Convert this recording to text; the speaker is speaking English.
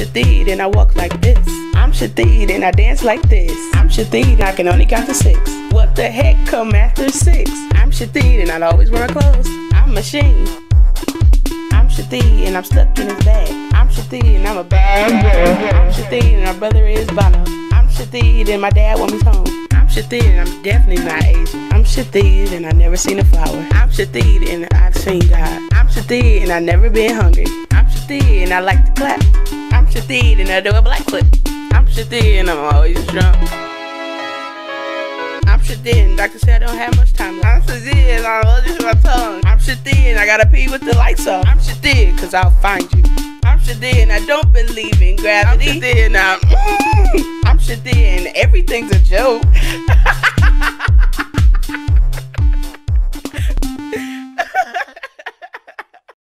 Shadid and I walk like this. I'm Shadid and I dance like this. I'm Shadid and I can only count to 6. What the heck come after 6? I'm Shadid and I always wear clothes. I'm a machine. I'm Shadid and I'm stuck in his bag. I'm Shadid and I'm a bad girl. I'm Shadid and our brother is Bono. I'm Shadid and my dad wants me home. I'm Shadid and I'm definitely not Asian. I'm Shadid and I never seen a flower. I'm Shadid and I've seen God. I'm Shadid and I never been hungry. I'm Shadid and I like to clap. I'm Shadid and I do a black flip. I'm Shadid and I'm always drunk. I'm Shadid and doctor said I don't have much time left. I'm Shadid and I'm allergic to my tongue. I'm Shadid and I gotta pee with the lights off. I'm Shadid cause I'll find you. I'm Shadid and I don't believe in gravity. I'm Shadid and I'm Shadid and everything's a joke.